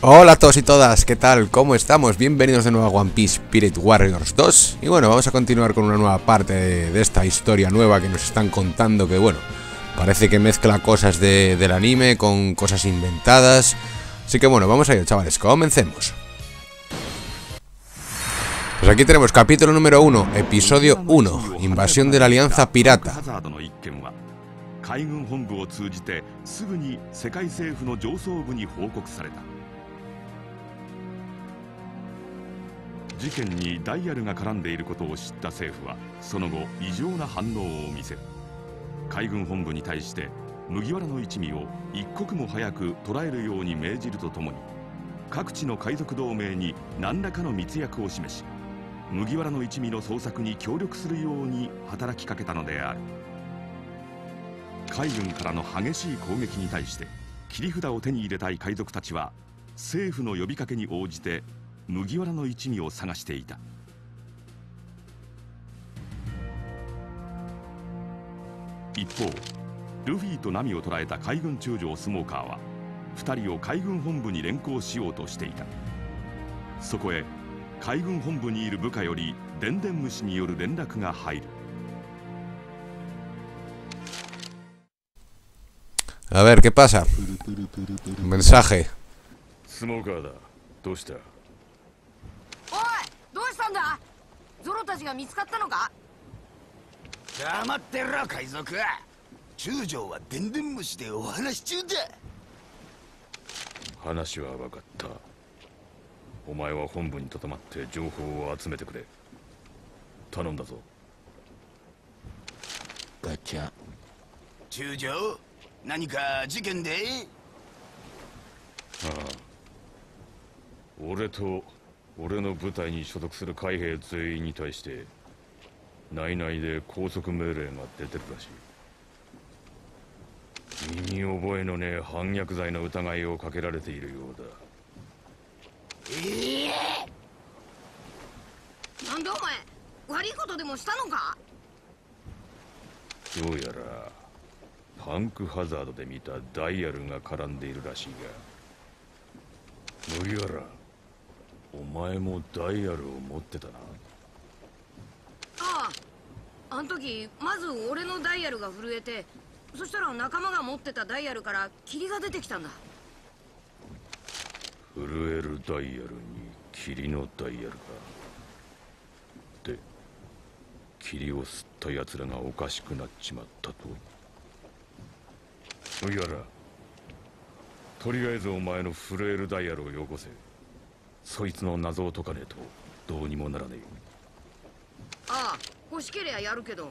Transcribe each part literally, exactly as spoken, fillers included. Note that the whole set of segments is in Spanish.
Hola a todos y todas, ¿qué tal? ¿Cómo estamos? Bienvenidos de nuevo a One Piece Pirate Warriors dos. Y bueno, vamos a continuar con una nueva parte de, de esta historia nueva que nos están contando. Que bueno, parece que mezcla cosas de, del anime con cosas inventadas. Así que bueno, vamos a ello, chavales, comencemos. Pues aquí tenemos capítulo número uno, episodio uno, invasión de la Alianza Pirata. A ver, ¿qué pasa? Un mensaje. Smoker, ¿qué pasa? ¿Qué 俺の部隊に所属する海兵全員に対して内々で拘束命令が出てるらしい。身に覚えのねえ反逆罪の疑いをかけられているようだ。ええ。なんだお前、悪いことでもしたのか？どうやらパンクハザードで見たダイヤルが絡んでいるらしいが。麦わら。 お前もダイヤルを持ってたな。ああ、あの時まず俺のダイヤルが震えて、そしたら仲間が持ってたダイヤルから霧が出てきたんだ。震えるダイヤルに霧のダイヤルか。で、霧を吸った奴らがおかしくなっちまったと。おいやら、とりあえずお前の震えるダイヤルをよこせ。 そいつの謎を解かねえとどうにもならねえ。ああ、欲しけりゃやるけど。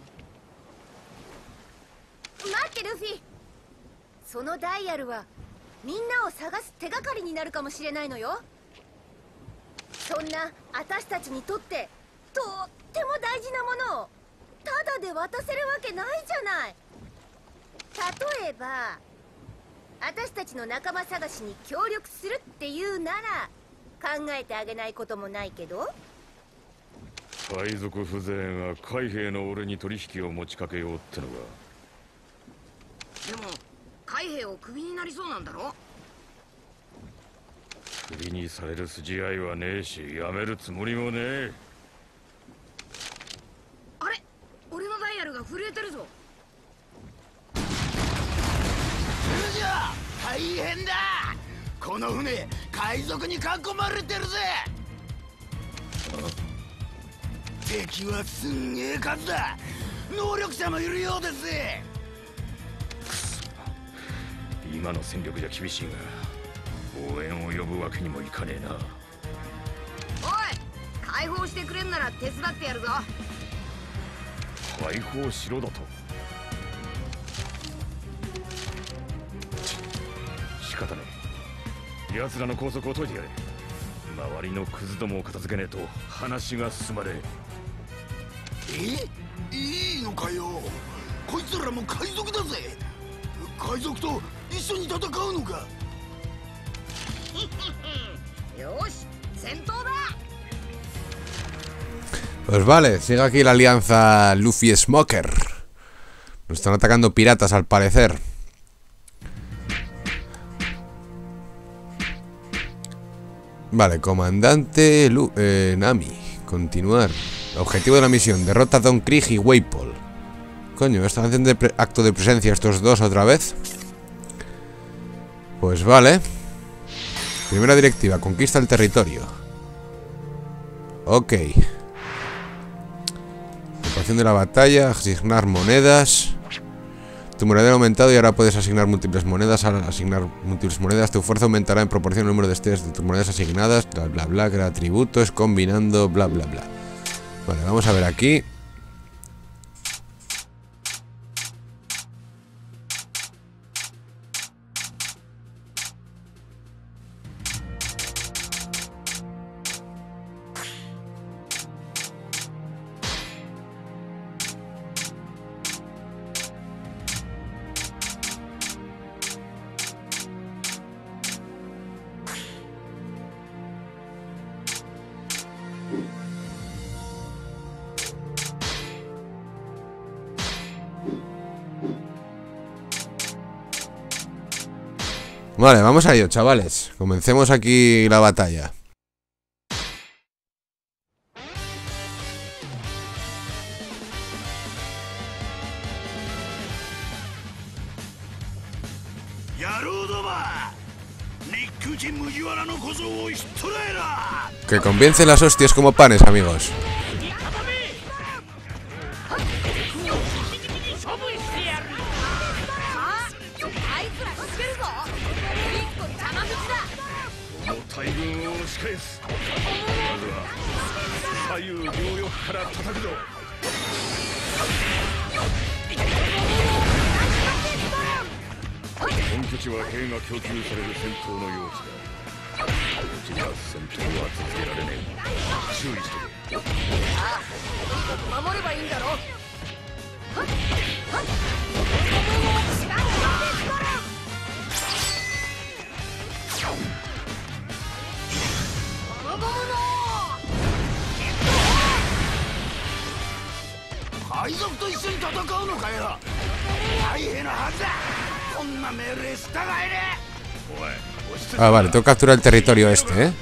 待ってルフィ。そのダイヤルはみんなを探す手がかりになるかもしれないのよ。そんな私たちにとってとっても大事なものをただで渡せるわけないじゃない。例えば私たちの仲間探しに協力するっていうなら。 考えてあげないこともないけど海賊風情が海兵の俺に取引を持ちかけようってのがでも海兵をクビになりそうなんだろクビにされる筋合いはねえしやめるつもりもねえあれ俺のダイヤルが震えてるぞそれじゃあ大変だ この船、海賊に囲まれてるぜ。敵はすんげえ数だ。能力者もいるようです。くそ。今の戦力じゃ厳しいが、応援を呼ぶわけにもいかねえな。おい、解放してくれんなら手伝ってやるぞ。解放しろだと。 奴らの拘束を解いてやれ。周りのクズどもを片付けねえと話が進まねえ。え？いいのかよ。こいつらも海賊だぜ。海賊と一緒に戦うのか。よし、戦闘だ。Pues vale, sigue aquí la alianza Luffy Smoker. Nos están atacando piratas al parecer. Vale, comandante Lu eh, Nami. Continuar. Objetivo de la misión: derrota a Don Krieg y Wapol. Coño, ¿están haciendo acto de presencia estos dos otra vez? Pues vale. Primera directiva: conquista el territorio. Ok. Preparación de la batalla, asignar monedas. Tu moneda ha aumentado y ahora puedes asignar múltiples monedas. Al asignar múltiples monedas, tu fuerza aumentará en proporción al número de estrellas de tus monedas asignadas. Bla bla bla, crea atributos, combinando, bla bla bla. Vale, vamos a ver aquí. Vale, vamos a ello, chavales. Comencemos aquí la batalla. Que comiencen las hostias como panes, amigos. Ah, vale, tengo que capturar el territorio este, ¿eh?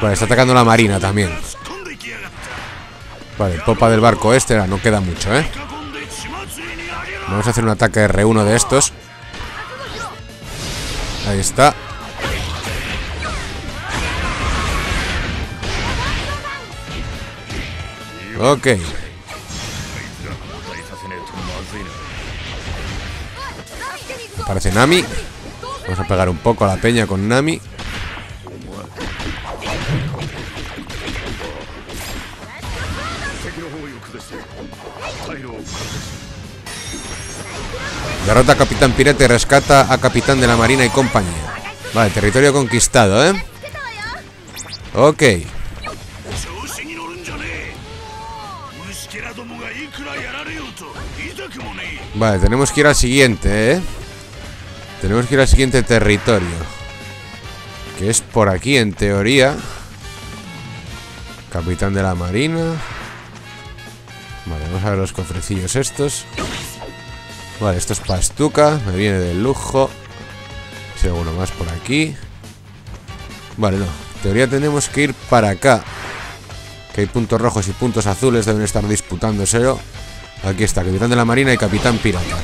Vale, está atacando la marina también. Vale, popa del barco este, no queda mucho, ¿eh? Vamos a hacer un ataque erre uno de estos. Ahí está. Ok. Aparece Nami. Vamos a pegar un poco a la peña con Nami. Derrota a Capitán Pirata y rescata a Capitán de la Marina y compañía. Vale, territorio conquistado, ¿eh? Ok. Vale, tenemos que ir al siguiente, ¿eh? Tenemos que ir al siguiente territorio, que es por aquí, en teoría. Capitán de la Marina. Vale, vamos a ver los cofrecillos estos. Vale, esto es pastuca, me viene de lujo. Si hay uno más por aquí. Vale, no, en teoría tenemos que ir para acá, que hay puntos rojos y puntos azules, deben estar disputándoselo. Aquí está, Capitán de la Marina y Capitán Pirata.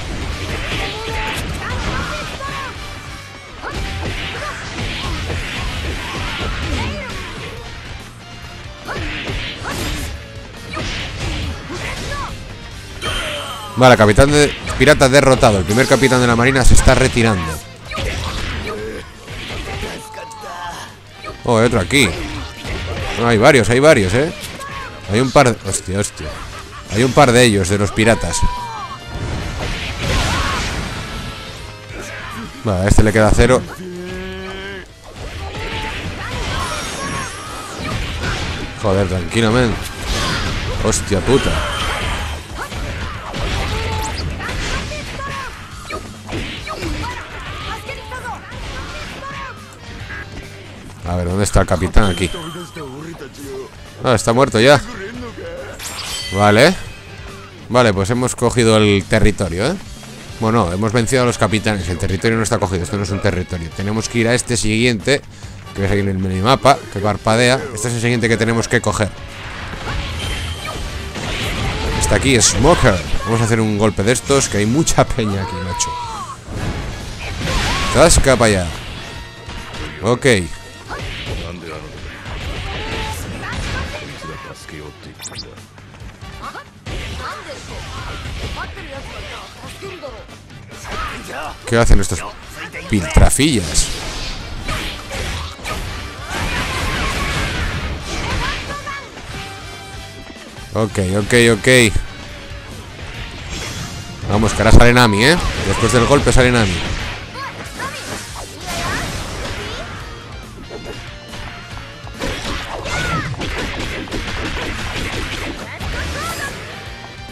Vale, Capitán de... Pirata derrotado. El primer Capitán de la Marina se está retirando. Oh, hay otro aquí. No, hay varios, hay varios, eh. Hay un par de... Hostia, hostia. Hay un par de ellos, de los piratas. Vale, a este le queda cero. Joder, tranquilo, men. Hostia puta. A ver, ¿dónde está el capitán aquí? Ah, está muerto ya. Vale. Vale, pues hemos cogido el territorio, ¿eh? Bueno, hemos vencido a los capitanes. El territorio no está cogido. Esto no es un territorio. Tenemos que ir a este siguiente, que ves aquí en el minimapa, que parpadea. Este es el siguiente que tenemos que coger. Está aquí Smoker. Vamos a hacer un golpe de estos, que hay mucha peña aquí, macho. Zasca para allá. Ok. ¿Qué hacen estos piltrafillas? Ok, ok, ok. Vamos, que ahora sale Nami, ¿eh? Después del golpe sale Nami.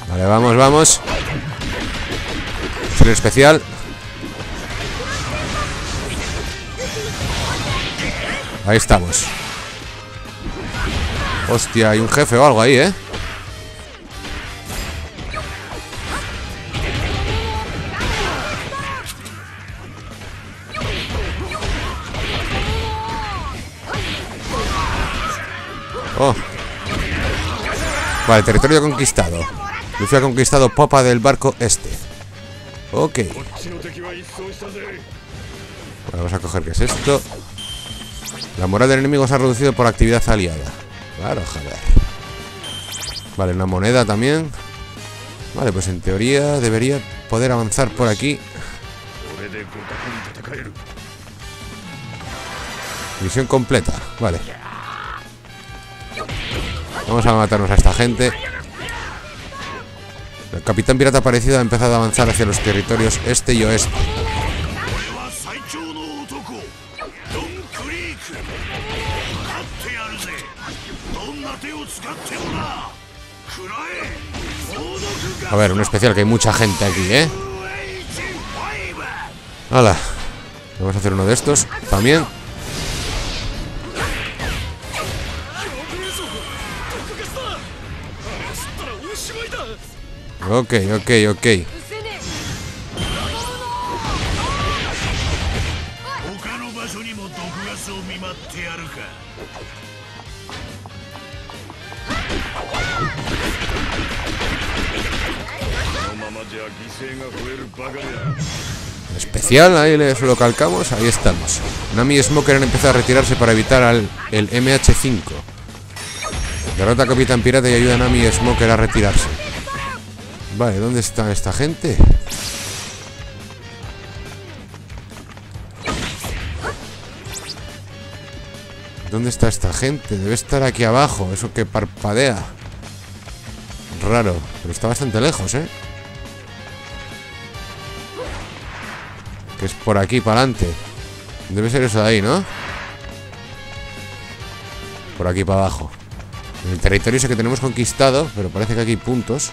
Vale, vamos, vamos. Ser especial. Ahí estamos. Hostia, hay un jefe o algo ahí, ¿eh? Oh. Vale, territorio conquistado. Luffy ha conquistado popa del barco este. Ok. Vale, vamos a coger qué es esto. La moral del enemigo se ha reducido por actividad aliada. Claro, joder. Vale, una moneda también. Vale, pues en teoría debería poder avanzar por aquí. Misión completa. Vale. Vamos a matarnos a esta gente. El capitán pirata aparecido ha empezado a avanzar hacia los territorios este y oeste. A ver, un especial, que hay mucha gente aquí, ¿eh? ¡Hala! Vamos a hacer uno de estos también. Ok, ok, ok. Especial, ahí les lo calcamos. Ahí estamos. Nami y Smoker han empezado a retirarse para evitar al, el M H cinco. Derrota a Capitán Pirata y ayuda a Nami y Smoker a retirarse. Vale, ¿dónde está esta gente? ¿Dónde está esta gente? Debe estar aquí abajo. Eso que parpadea. Raro, pero está bastante lejos, ¿eh? Que es por aquí, para adelante. Debe ser eso de ahí, ¿no? Por aquí, para abajo. El territorio ese que tenemos conquistado. Pero parece que aquí hay puntos.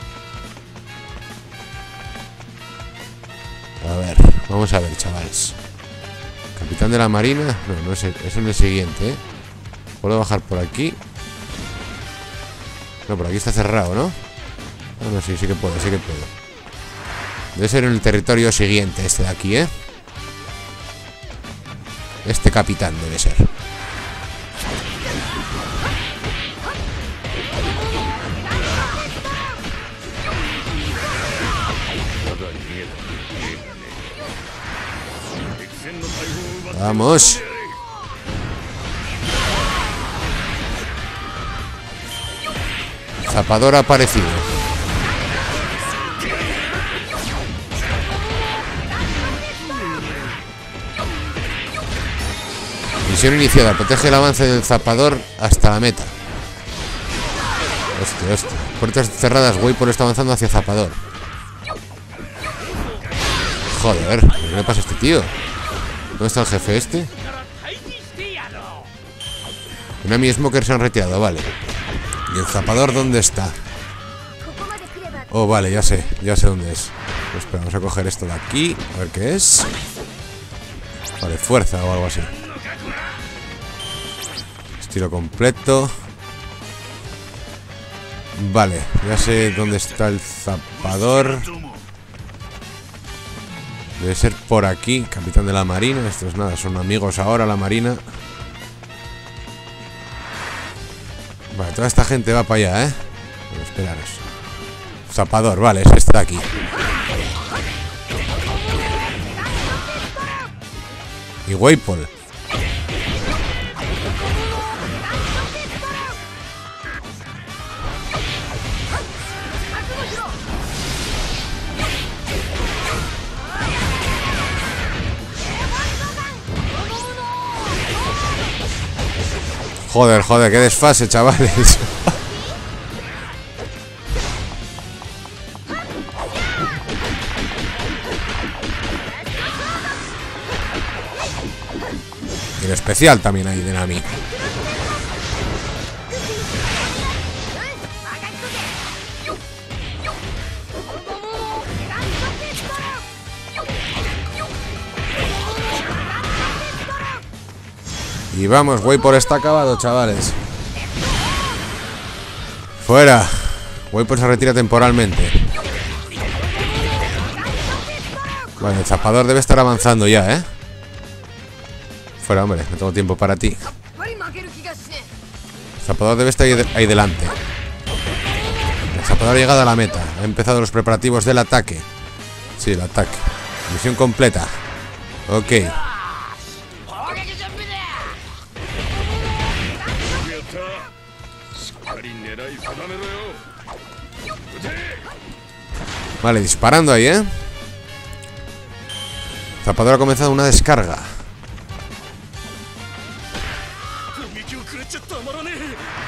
A ver, vamos a ver, chavales. Capitán de la Marina. No, no es el, es el siguiente, ¿eh? Puedo bajar por aquí. No, por aquí está cerrado, ¿no? No, no, sí, sí que puedo, sí que puedo. Debe ser en el territorio siguiente, este de aquí, ¿eh? Este capitán debe ser. Vamos. Zapador aparecido. Misión iniciada. Protege el avance del zapador hasta la meta. Hostia, hostia. Puertas cerradas. Wapol está avanzando hacia zapador. Joder, ¿qué le pasa a este tío? ¿Dónde está el jefe este? Nami y Smoker se han retirado, vale. ¿Y el zapador dónde está? Oh, vale, ya sé, ya sé dónde es. Pues espera, vamos a coger esto de aquí, a ver qué es. Vale, fuerza o algo así. Estilo completo. Vale, ya sé dónde está el zapador. Debe ser por aquí, capitán de la marina. Estos nada, son amigos ahora la marina. Vale, toda esta gente va para allá, ¿eh? Bueno, esperaros. Zapador, vale, ese está aquí. Y Wapol. Joder, joder, qué desfase, chavales. Y el especial también hay de Nami. Y vamos, Wapol está acabado, chavales. Fuera. Wapol se retira temporalmente. Bueno, el zapador debe estar avanzando ya, ¿eh? Fuera, hombre, no tengo tiempo para ti. El zapador debe estar ahí, de ahí delante. El zapador ha llegado a la meta. Ha empezado los preparativos del ataque. Sí, el ataque. Misión completa. Ok. Vale, disparando ahí, ¿eh? Zapador ha comenzado una descarga.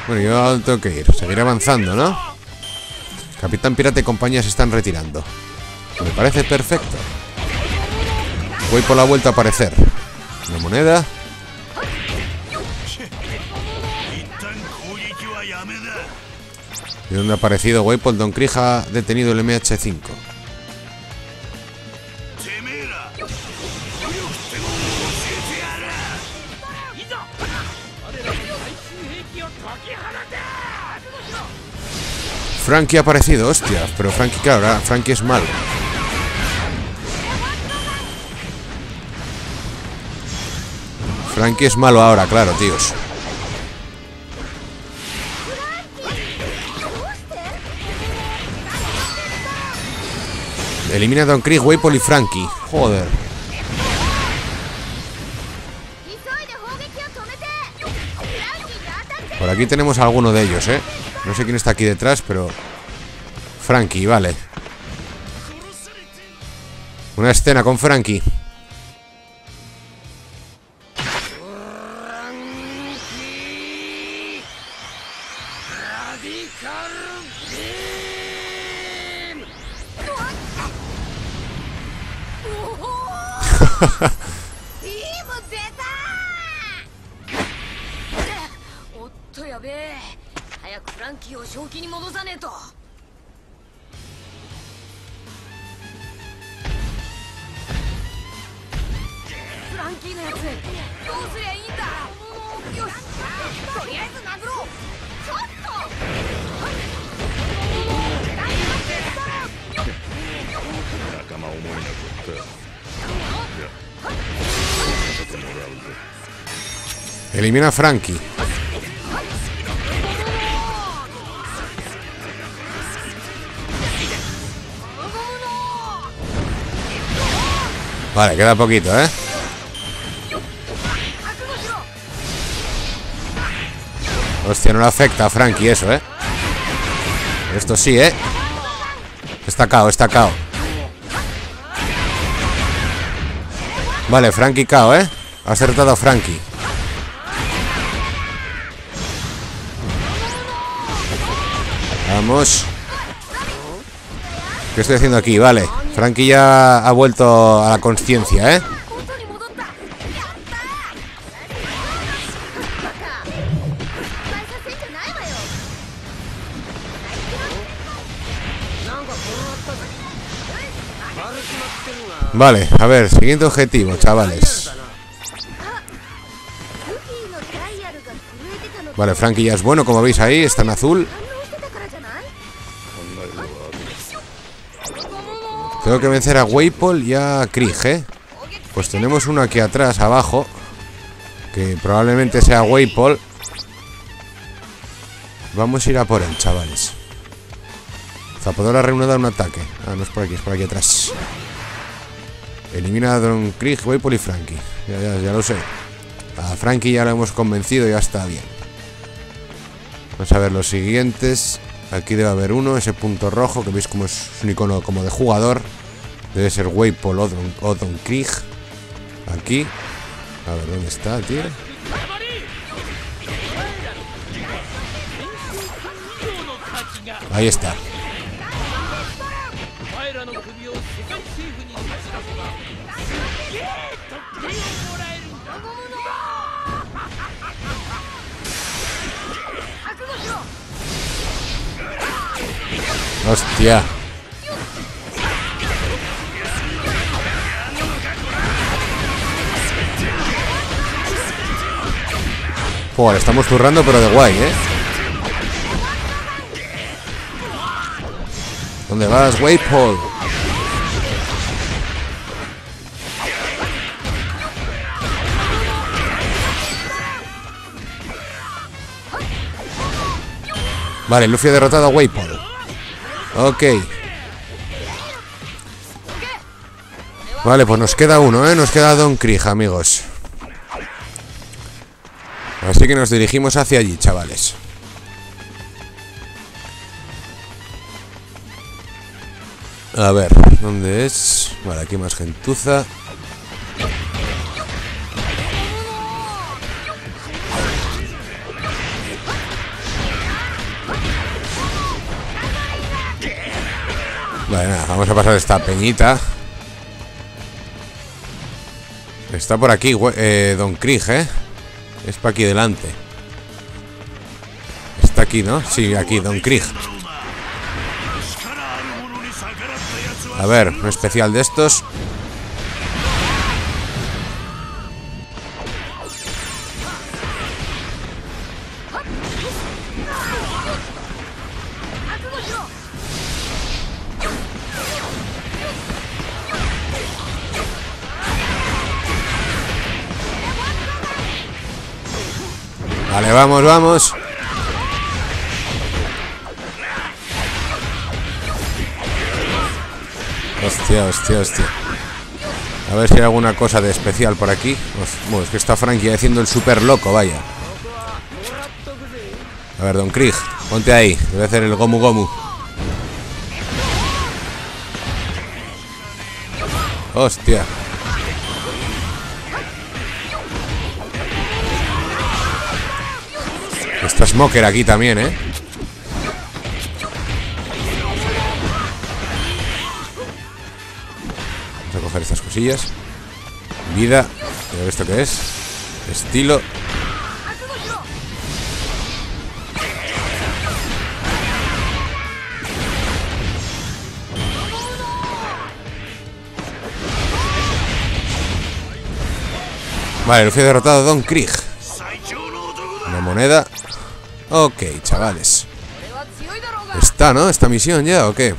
Bueno, yo tengo que ir. Seguiré avanzando, ¿no? Capitán Pirata y compañía se están retirando. Me parece perfecto. Voy por la vuelta a aparecer. Una moneda. ¿De dónde ha aparecido Wapol? Don Krieg ha detenido el M H cinco. Franky ha aparecido, hostia. Pero Franky, claro, ahora Franky es malo. Franky es malo ahora, claro, tíos. Elimina a Don Krieg, Wapol y Franky. Joder. Por aquí tenemos a alguno de ellos, ¿eh? No sé quién está aquí detrás, pero... Franky, vale. Una escena con Franky. Elimina a Franky. Vale, queda poquito, ¿eh? Hostia, no le afecta a Franky eso, ¿eh? Esto sí, ¿eh? Está K O, está K O. Vale, Franky K O, ¿eh? Ha acertado a Franky. Vamos. ¿Qué estoy haciendo aquí? Vale. Franky ya ha vuelto a la consciencia, ¿eh? Vale, a ver, siguiente objetivo, chavales. Vale, Franky ya es bueno, como veis ahí, está en azul. Tengo que vencer a Wapol y a Krieg, ¿eh? Pues tenemos uno aquí atrás, abajo, que probablemente sea Wapol. Vamos a ir a por él, chavales. Zapodora reúne da un ataque. Ah, no es por aquí, es por aquí atrás. Elimina a Don Krieg, Wapol y Franky. Ya, ya, ya lo sé. A Franky ya lo hemos convencido, ya está bien. Vamos a ver los siguientes. Aquí debe haber uno, ese punto rojo, que veis como es un icono como de jugador. Debe ser Wapol o Don, o Don Krieg. Aquí. A ver, ¿dónde está, tío? Ahí está. Hostia. Joder, le estamos zurrando pero de guay, ¿eh? ¿Dónde vas, Wapol? Vale, Luffy ha derrotado a Wapol. Ok. Vale, pues nos queda uno, ¿eh? Nos queda Don Krieg, amigos. Así que nos dirigimos hacia allí, chavales. A ver, ¿dónde es? Vale, aquí más gentuza. Vale, nada, vamos a pasar esta peñita. Está por aquí, eh, Don Krieg, ¿eh? Es para aquí delante. Está aquí, ¿no? Sí, aquí, Don Krieg. A ver, un especial de estos. Vale, vamos, vamos. Hostia, hostia, hostia. A ver si hay alguna cosa de especial por aquí. Bueno, es que está Franky haciendo el super loco, vaya. A ver, Don Krieg, ponte ahí. Voy a hacer el gomu gomu. Hostia. Está Smoker aquí también, ¿eh? Vamos a coger estas cosillas. Vida. A ver esto qué es. Estilo. Vale, Luffy ha derrotado a Don Krieg. Una moneda. Ok, chavales. ¿Está, no? ¿Esta misión ya o qué?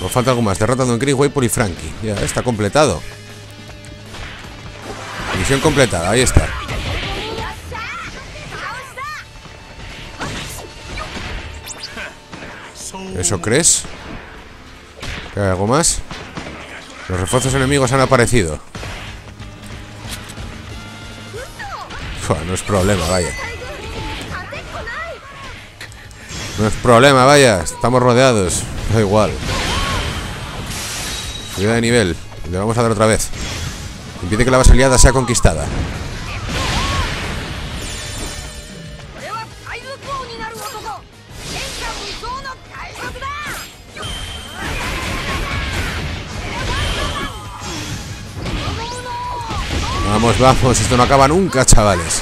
Nos falta algo más. Derrota a Don Krieg, Wapol y Franky. Ya, está completado. Misión completada, ahí está. ¿Eso crees? ¿Que hay algo más? Los refuerzos enemigos han aparecido. Uf, no es problema, vaya. No es problema, vaya, estamos rodeados. Da igual. Subida de nivel. Le vamos a dar otra vez. Impide que la base aliada sea conquistada. Vamos, vamos, esto no acaba nunca, chavales.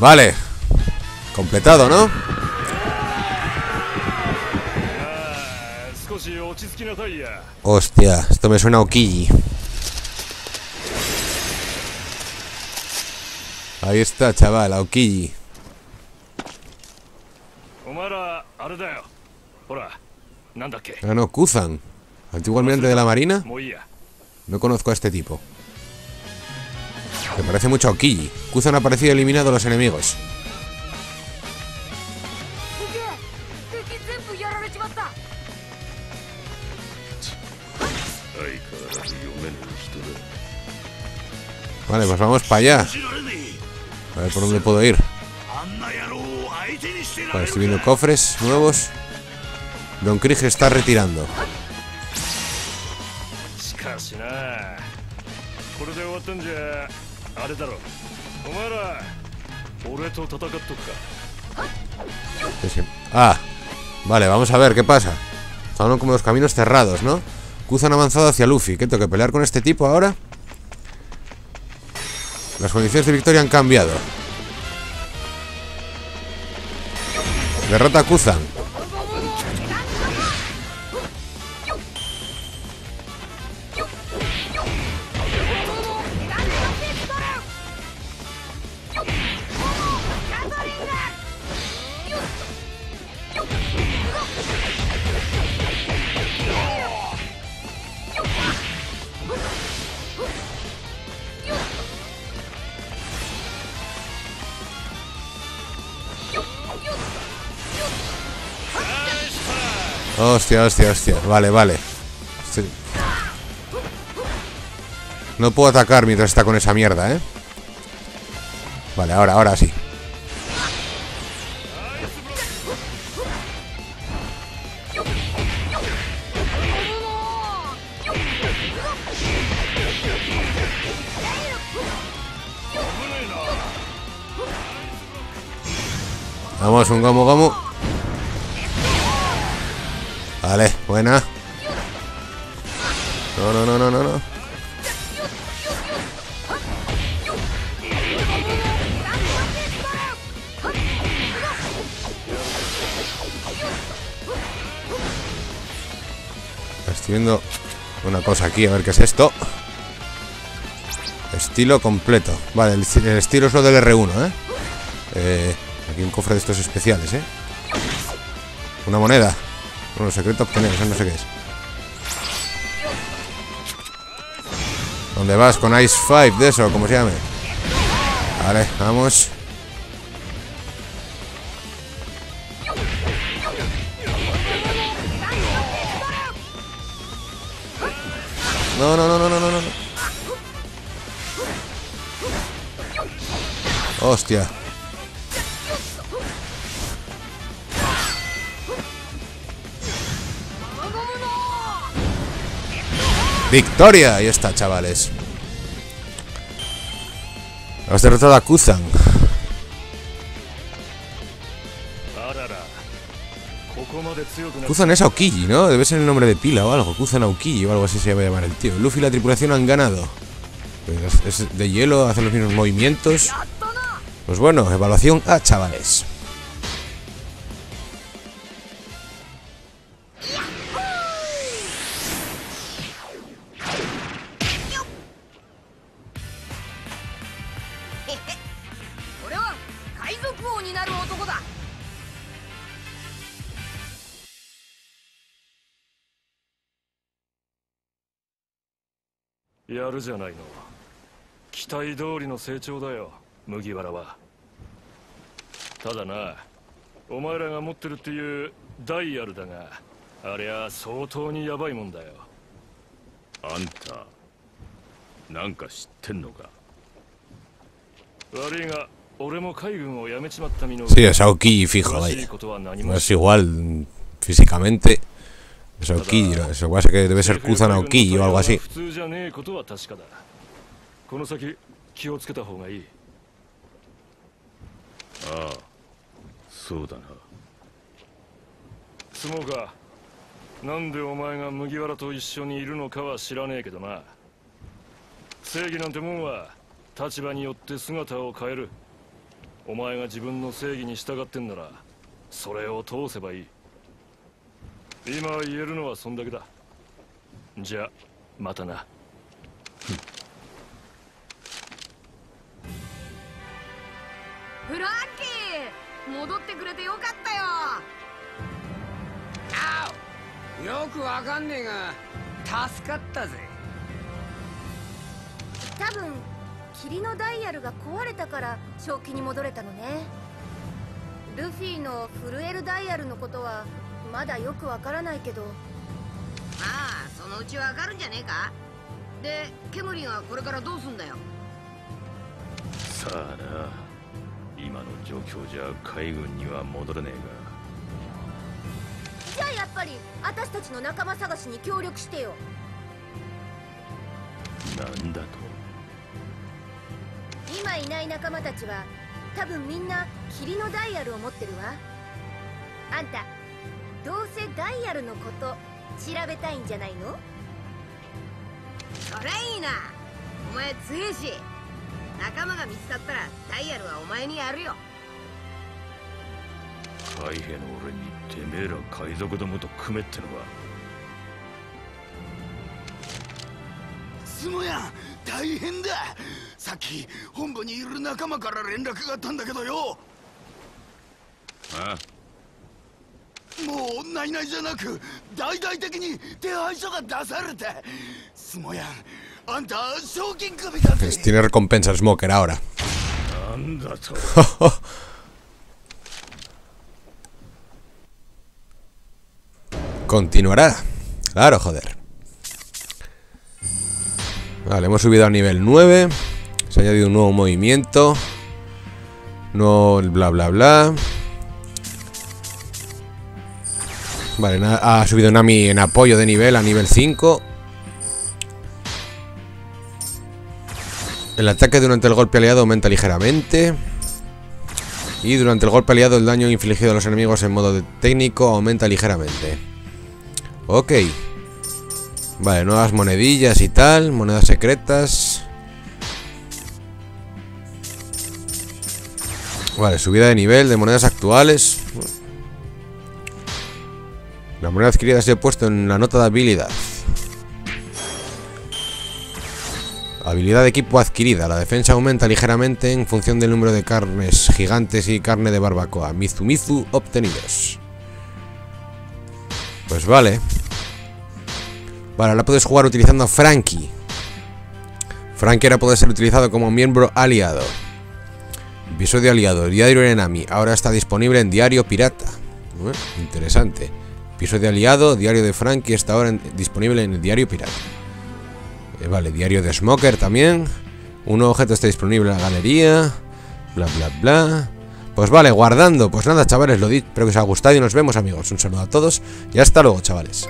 Vale, Completado, ¿no? Hostia, esto me suena a Aokiji. Ahí está, chaval, Aokiji. Ah, no, Kuzan. Antiguo almirante de la Marina. No conozco a este tipo. Me parece mucho a Aokiji. Kuzan ha aparecido eliminado a los enemigos. Vale, pues vamos para allá. A ver por dónde puedo ir. Vale, estoy viendo cofres nuevos. Don Krieg está retirando. Ah, vale, vamos a ver qué pasa. Estaban como los caminos cerrados, ¿no? Kuzan ha avanzado hacia Luffy. ¿Qué tengo que pelear con este tipo ahora? Las condiciones de victoria han cambiado. Derrota a Kuzan. Hostia, hostia, hostia. Vale, vale. Sí. No puedo atacar mientras está con esa mierda, ¿eh? Vale, ahora, ahora sí. Vamos, un gomu gomu. Vale, buena. No, no, no, no, no, no. Estoy viendo una cosa aquí, a ver qué es esto. Estilo completo. Vale, el, el estilo es lo del erre uno, ¿eh? Eh, aquí un cofre de estos especiales, ¿eh? Una moneda. Bueno, secreto obtenido, no sé qué es. ¿Dónde vas? Con Ice Five, de eso, como se llame. Vale, vamos. No, no, no, no, no, no, no. Hostia. ¡Victoria! Ahí está, chavales. Has derrotado a Kuzan. Kuzan es Aokiji, ¿no? Debe ser el nombre de pila o algo. Kuzan Aokiji o algo así se va a llamar el tío. Luffy y la tripulación han ganado. Es de hielo, hacen los mismos movimientos. Pues bueno, evaluación a chavales. Sí, es Aokiji fijo, vaya. No es igual físicamente. Es Aokiji, ¿no? Eso pasa que debe ser Kuzan Aokiji o algo así. Ah, sí, da. Smoker, ¿nande omae ga Mugiwara to issho ni iru no ka wa shiranei kedo na. Seigi nante mon wa tachiba ni yotte sugata o kaeru. お前が自分の正義に従ってんならそれを通せばいい。今言えるのはそんだけだ。じゃあまたな。フランキー、戻ってくれてよかったよ。あ、よくわかんねえが助かったぜ。多分霧のダイヤルが壊れたから正気に戻れたのね。ルフィの震えるダイヤルのことはまだよくわからないけど、まあそのうちわかるんじゃねえか。で煙がこれからどうすんだよ。さあな、今の状況じゃ海軍には戻れねえが。じゃあやっぱり私たちの仲間探しに協力してよ。なんだと？今いない仲間たちは多分みんな霧のダイヤルを持ってるわ。あんたどうせダイヤルのこと調べたいんじゃないの？それいいな。お前強いし仲間が見つかったらダイヤルはお前にやるよ。海兵の俺にてめえら海賊どもと組めってのは。すもやん、大変だ。さっき本部にいる仲間から連絡があったんだけどよ。ああ、もうないないじゃなく大々的に手配書が出されて。スモヤン、あんた賞金首だぜ。Tiene recompensa Smoker ahora. なんだと。Continuará. Claro, joder. Vale, hemos subido a nivel nueve. Se ha añadido un nuevo movimiento. No, bla bla bla. Vale, ha subido Nami en apoyo de nivel a nivel cinco. El ataque durante el golpe aliado aumenta ligeramente. Y durante el golpe aliado el daño infligido a los enemigos en modo técnico aumenta ligeramente. Ok. Vale, nuevas monedillas y tal, monedas secretas. Vale, subida de nivel de monedas actuales. La moneda adquirida se ha puesto en la nota de habilidad. Habilidad de equipo adquirida. La defensa aumenta ligeramente en función del número de carnes gigantes y carne de barbacoa Mizumizu obtenidos. Pues vale. Vale, ahora puedes jugar utilizando a Franky. Franky ahora puede ser utilizado como miembro aliado. Episodio aliado, diario de Nami. Ahora está disponible en Diario Pirata. ¿Eh? Interesante. Episodio aliado, diario de Franky, está ahora en, disponible en el Diario Pirata. Eh, vale, diario de Smoker también. Un nuevo objeto está disponible en la galería. Bla, bla, bla. Pues vale, guardando. Pues nada, chavales, lo dicho. Espero que os haya gustado y nos vemos, amigos. Un saludo a todos y hasta luego, chavales.